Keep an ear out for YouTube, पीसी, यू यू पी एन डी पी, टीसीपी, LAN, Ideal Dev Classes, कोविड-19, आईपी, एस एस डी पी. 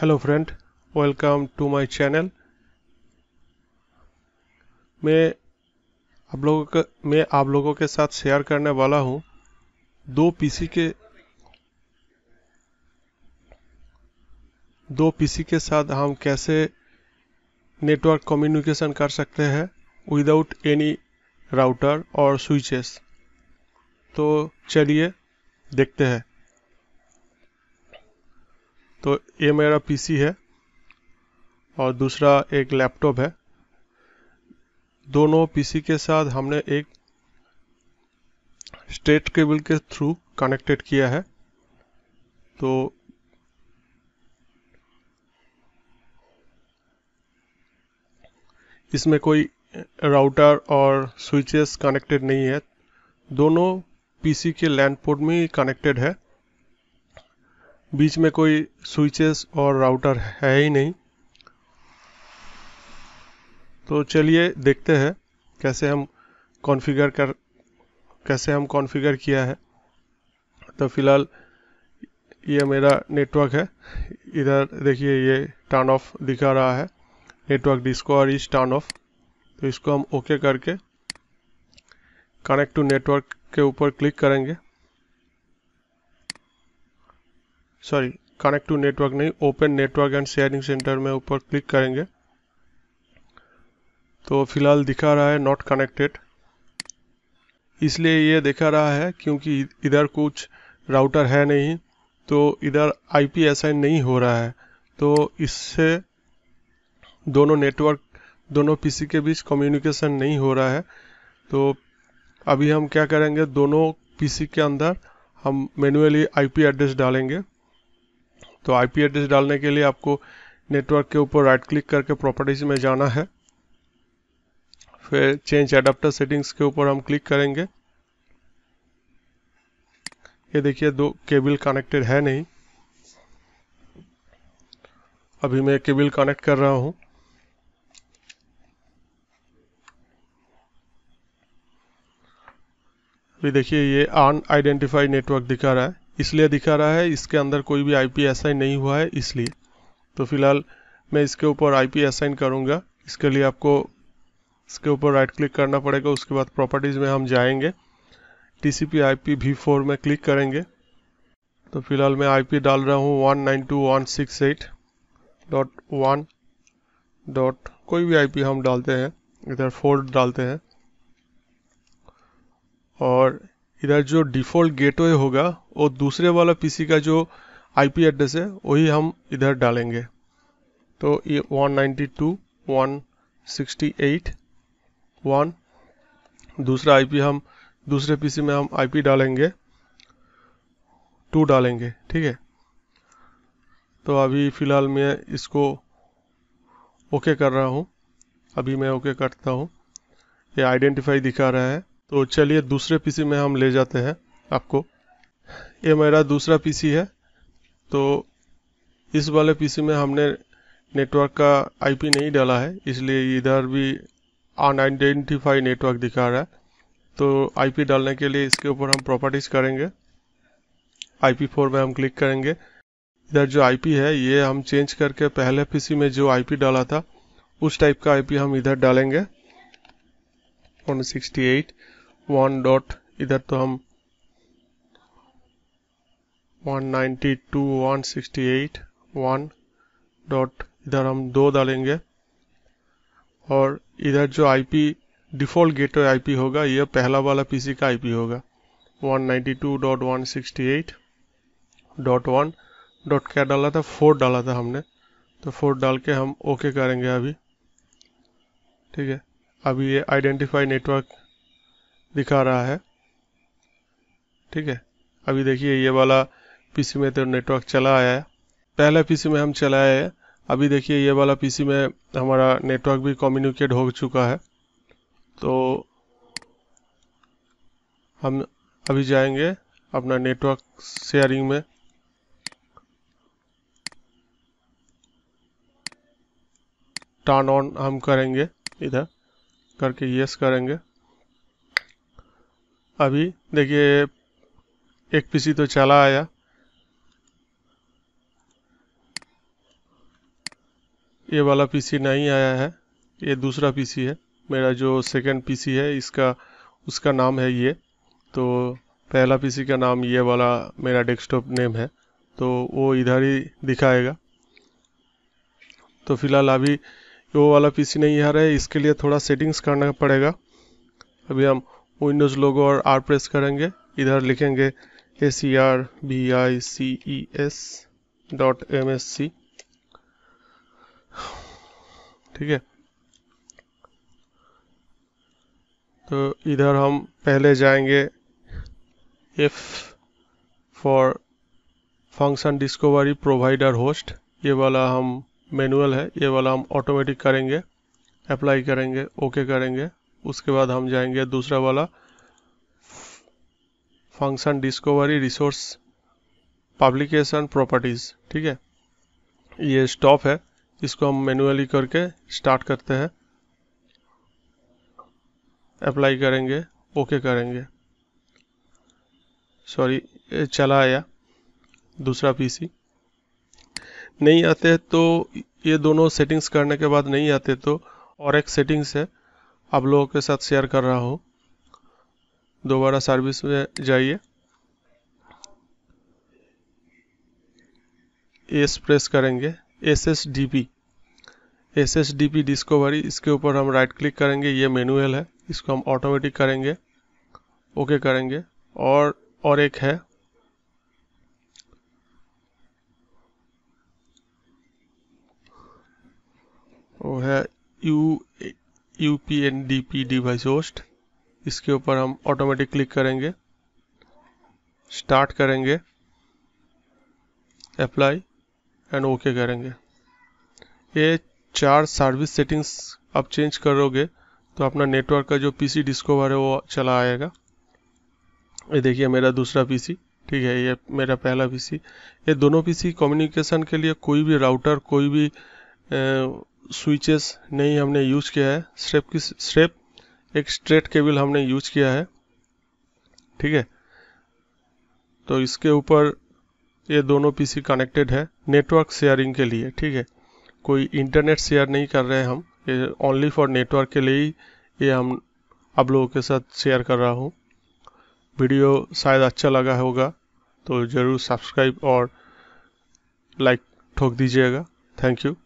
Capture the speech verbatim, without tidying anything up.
Hello friend, welcome to my channel. मैं आप लोगों मैं आप लोगों के साथ शेयर करने वाला हूं दो पीसी के दो पीसी के साथ हम कैसे नेटवर्क कम्युनिकेशन कर सकते हैं विदाउट एनी राउटर और स्विचेस। तो चलिए देखते हैं। तो ये मेरा पीसी है और दूसरा एक लैपटॉप है। दोनों पीसी के साथ हमने एक स्ट्रेट केबल के थ्रू कनेक्टेड किया है। तो इसमें कोई राउटर और स्विचेस कनेक्टेड नहीं है, दोनों पीसी के लैन पोर्ट में ही कनेक्टेड है। बीच में कोई स्विचेस और राउटर है ही नहीं। तो चलिए देखते हैं कैसे हम कॉन्फ़िगर कर कैसे हम कॉन्फ़िगर किया है। तो फिलहाल ये मेरा नेटवर्क है। इधर देखिए ये टर्न ऑफ दिखा रहा है, network discover is turn off. तो इसको हम ओके करके कनेक्ट टू नेटवर्क के ऊपर क्लिक करेंगे। सॉरी, कनेक्ट टू नेटवर्क नहीं, open network and sharing centre में ऊपर क्लिक करेंगे। तो फिलहाल दिखा रहा है नॉट कनेक्टेड, इसलिए ये दिखा रहा है क्योंकि इधर कुछ राउटर है नहीं। तो इधर आईपी असाइन नहीं हो रहा है, तो इससे दोनों नेटवर्क दोनों पीसी के बीच कम्युनिकेशन नहीं हो रहा है। तो अभी हम क्या करेंगे, दोनों पीसी के अंदर हम मैन्युअली आईपी एड्रेस डालेंगे। तो आईपी एड्रेस डालने के लिए आपको नेटवर्क के ऊपर राइट क्लिक करके प्रॉपर्टीज में जाना है, फिर चेंज एडाप्टर सेटिंग्स के ऊपर हम क्लिक करेंगे। ये देखिए दो केबल कनेक्टेड है नहीं, अभी मैं केबल कनेक्ट कर रहा हूं। अभी देखिए ये अनआइडेंटिफाइड नेटवर्क दिखा रहा है, इसलिए दिखा रहा है इसके अंदर कोई भी आईपी असाइन नहीं हुआ है इसलिए। तो फिलहाल मैं इसके ऊपर आईपी असाइन करूंगा। इसके लिए आपको इसके ऊपर राइट क्लिक करना पड़ेगा, उसके बाद प्रॉपर्टीज़ में हम जाएंगे, टीसीपी आईपी वी फोर में क्लिक करेंगे। तो फिलहाल मैं आईपी डाल रहा हूँ one nine two one six eight dot one dot, कोई भी आईपी हम डालते हैं। इधर फोर डालते हैं और इधर जो डिफ़ॉल्ट गेटवे होगा और दूसरे वाला पीसी का जो आईपी एड्रेस है वही हम इधर डालेंगे। तो ये one nine two dot one six eight dot one, दूसरा आईपी हम दूसरे पीसी में हम आईपी डालेंगे, टू डालेंगे, ठीक है। तो अभी फ़िलहाल मैं इसको ओके कर रहा हूँ। अभी मैं ओके करता हूँ, ये आइडेंटिफाई दिखा रहा है। तो चलिए दूसरे पीसी में हम ले जाते हैं आपको। ये मेरा दूसरा पीसी है। तो इस वाले पीसी में हमने नेटवर्क का आईपी नहीं डाला है, इसलिए इधर भी अनआइडेंटिफाइड नेटवर्क दिखा रहा है। तो आईपी डालने के लिए इसके ऊपर हम प्रॉपर्टीज करेंगे, आईपी फोर में हम क्लिक करेंगे। इधर जो आईपी है ये हम चेंज करके पहले पीसी में जो आईपी डाला था उस टाइप का आईपी हम इधर डालेंगे, one six eight one dot. इधर तो हम one nine two dot one six eight dot one dot इधर हम दो डालेंगे। और इधर जो आईपी डिफ़ॉल्ट गेटवे आईपी होगा यह पहला वाला पीसी का आईपी होगा, one nine two dot one six eight dot one dot क्या डाला था, फोर डाला था हमने। तो फोर डाल के हम ओके करेंगे अभी, ठीक है। अभी ये आइडेंटिफाई नेटवर्क दिखा रहा है, ठीक है। अभी देखिए ये वाला पीसी में तो नेटवर्क चला आया है, पहला पीसी में हम चलाए हैं। अभी देखिए ये वाला पीसी में हमारा नेटवर्क भी कम्युनिकेट हो चुका है। तो हम अभी जाएंगे अपना नेटवर्क शेयरिंग में। टर्न ऑन हम करेंगे, इधर करके यस करेंगे। अभी देखिए एक पीसी तो चला आया। ये वाला पीसी नहीं आया है, ये दूसरा पीसी है मेरा, जो सेकंड पीसी है इसका उसका नाम है ये। तो पहला पीसी का नाम ये वाला मेरा डेस्कटॉप नेम है, तो वो इधर ही दिखाएगा। तो फिलहाल अभी वो वाला पीसी नहीं आ रहा है, इसके लिए थोड़ा सेटिंग्स करना पड़ेगा। अभी हम विंडोज़ लोगो और आर प्रेस करेंगे, इधर लिखेंगे S E R B I C E S dot M S C, ठीक है। तो इधर हम पहले जाएंगे F for function discovery provider host, ये वाला हम मैनुअल है, ये वाला हम ऑटोमेटिक करेंगे, अप्लाई करेंगे, ओके करेंगे। उसके बाद हम जाएंगे दूसरा वाला function discovery resource publication properties, ठीक है। ये स्टॉप है, इसको हम मैनुअली करके स्टार्ट करते हैं, अप्लाई करेंगे, ओके करेंगे। सॉरी चला आया दूसरा पीसी। नहीं आते तो ये दोनों सेटिंग्स करने के बाद नहीं आते तो और एक सेटिंग्स है आप लोगों के साथ शेयर कर रहा हूँ। दोबारा सर्विस में जाइए, एस प्रेस करेंगे, एस एस डी पी एस एस डी पी discovery, इसके ऊपर हम राइट क्लिक करेंगे। ये मैनुअल है, इसको हम ऑटोमेटिक करेंगे, ओके करेंगे। और और एक है वो है यू यू पी एन डी पी device host, इसके ऊपर हम ऑटोमेटिक क्लिक करेंगे, स्टार्ट करेंगे, अप्लाई एंड ओके करेंगे। ये चार सर्विस सेटिंग्स आप चेंज करोगे तो अपना नेटवर्क का जो पीसी डिस्कवर है वो चला आएगा। ये देखिए मेरा दूसरा पीसी, ठीक है, ये मेरा पहला पीसी। ये दोनों पीसी कम्युनिकेशन के लिए कोई भी राउटर, कोई भी स्विचेस नहीं हमने यूज़ किया है, सिर्फ की सिर्फ एक स्ट्रेट केबल हमने यूज किया है, ठीक है। तो इसके ऊपर ये दोनों पीसी कनेक्टेड है नेटवर्क शेयरिंग के लिए, ठीक है। कोई इंटरनेट शेयर नहीं कर रहे हैं हम, ये ओनली फॉर नेटवर्क के लिए ही ये हम आप लोगों के साथ शेयर कर रहा हूँ। वीडियो शायद अच्छा लगा होगा तो ज़रूर सब्सक्राइब और लाइक ठोक दीजिएगा। Thank you.